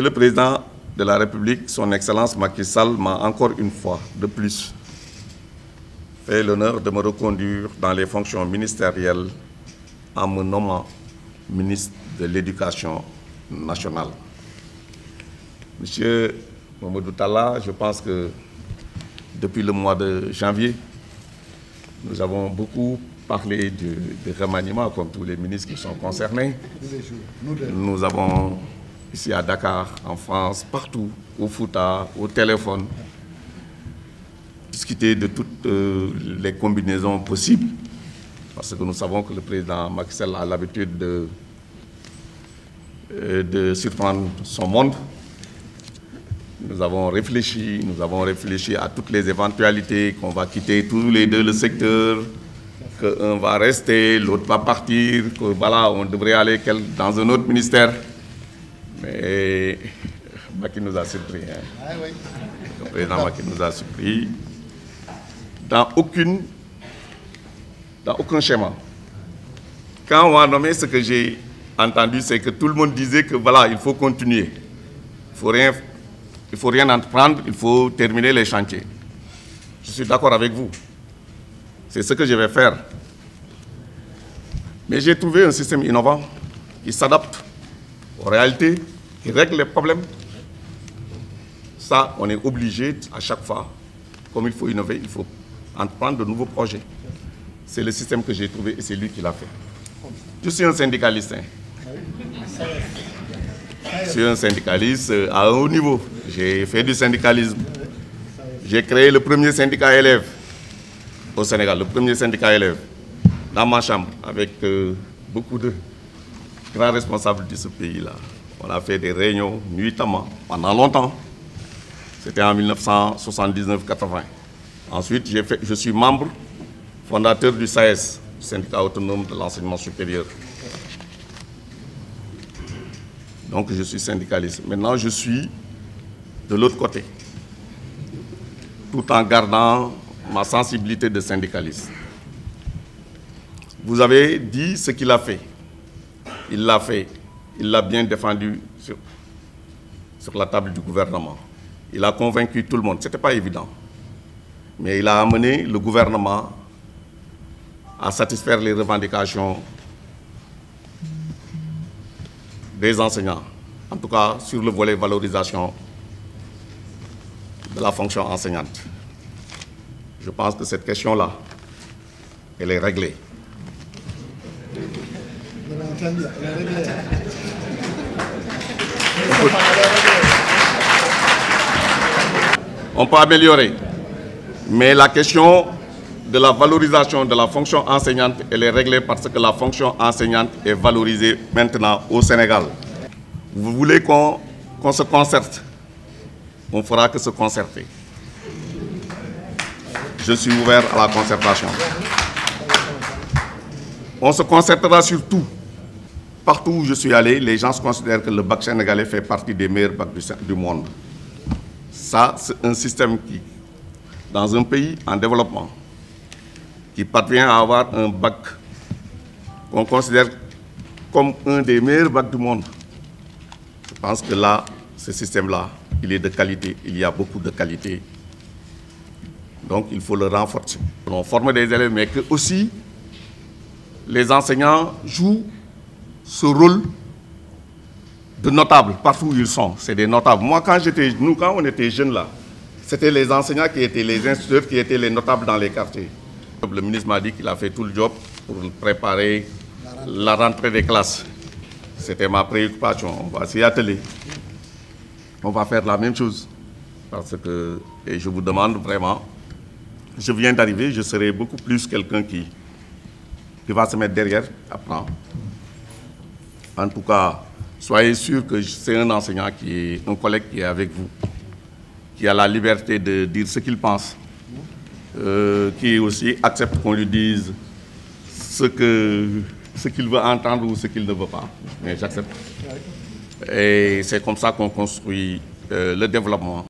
Monsieur le Président de la République, Son Excellence Macky Sall m'a encore une fois de plus fait l'honneur de me reconduire dans les fonctions ministérielles en me nommant ministre de l'Éducation nationale. Monsieur Mamadou Tall, je pense que depuis le mois de janvier, nous avons beaucoup parlé du remaniement, comme tous les ministres qui sont concernés. Nous avons ici à Dakar, en France, partout, au Foota, au téléphone, discuté de toutes les combinaisons possibles, parce que nous savons que le président Macky Sall a l'habitude de surprendre son monde. Nous avons réfléchi à toutes les éventualités, qu'on va quitter tous les deux le secteur, qu'un va rester, l'autre va partir, que voilà, on devrait aller dans un autre ministère. Mais Macky nous a surpris. Hein. Le président Macky nous a surpris. Dans aucun schéma. Quand on a nommé, ce que j'ai entendu, c'est que tout le monde disait que voilà, il faut continuer. Il ne faut rien entreprendre, il faut terminer les chantiers. Je suis d'accord avec vous. C'est ce que je vais faire. Mais j'ai trouvé un système innovant qui s'adapte aux réalités, qui règle les problèmes. Ça, on est obligé à chaque fois. Comme il faut innover, il faut entreprendre de nouveaux projets. C'est le système que j'ai trouvé et c'est lui qui l'a fait. Je suis un syndicaliste. Je suis un syndicaliste à un haut niveau. J'ai fait du syndicalisme. J'ai créé le premier syndicat élève au Sénégal, le premier syndicat élève, dans ma chambre, avec beaucoup de grands responsables de ce pays-là. On a fait des réunions nuitamment, pendant longtemps. C'était en 1979-80. Ensuite, je suis membre fondateur du SAES, syndicat autonome de l'enseignement supérieur. Donc je suis syndicaliste. Maintenant, je suis de l'autre côté, tout en gardant ma sensibilité de syndicaliste. Vous avez dit ce qu'il a fait. Il l'a fait. Il l'a bien défendu sur la table du gouvernement. Il a convaincu tout le monde. Ce n'était pas évident. Mais il a amené le gouvernement à satisfaire les revendications des enseignants, en tout cas sur le volet valorisation de la fonction enseignante. Je pense que cette question-là, elle est réglée. On peut améliorer, mais la question de la valorisation de la fonction enseignante, elle est réglée parce que la fonction enseignante est valorisée maintenant au Sénégal. Vous voulez qu'on se concerte? On fera que se concerter. Je suis ouvert à la concertation. On se concertera sur tout. Partout où je suis allé, les gens considèrent que le bac sénégalais fait partie des meilleurs bacs du monde. Ça, c'est un système qui, dans un pays en développement, qui parvient à avoir un bac qu'on considère comme un des meilleurs bacs du monde. Je pense que là, ce système-là, il est de qualité, il y a beaucoup de qualité. Donc il faut le renforcer. On forme des élèves, mais que aussi les enseignants jouent ce rôle de notable partout où ils sont. C'est des notables. Moi, quand on était jeunes là, c'était les enseignants qui étaient les instituteurs, qui étaient les notables dans les quartiers. Le ministre m'a dit qu'il a fait tout le job pour préparer la rentrée des classes. C'était ma préoccupation. On va s'y atteler. On va faire la même chose. Parce que, et je vous demande vraiment, je viens d'arriver, je serai beaucoup plus quelqu'un qui va se mettre derrière, apprendre. En tout cas, soyez sûr que c'est un enseignant qui est un collègue qui est avec vous, qui a la liberté de dire ce qu'il pense. Qui aussi accepte qu'on lui dise ce qu'il veut entendre ou ce qu'il ne veut pas. Mais j'accepte. Et c'est comme ça qu'on construit le développement.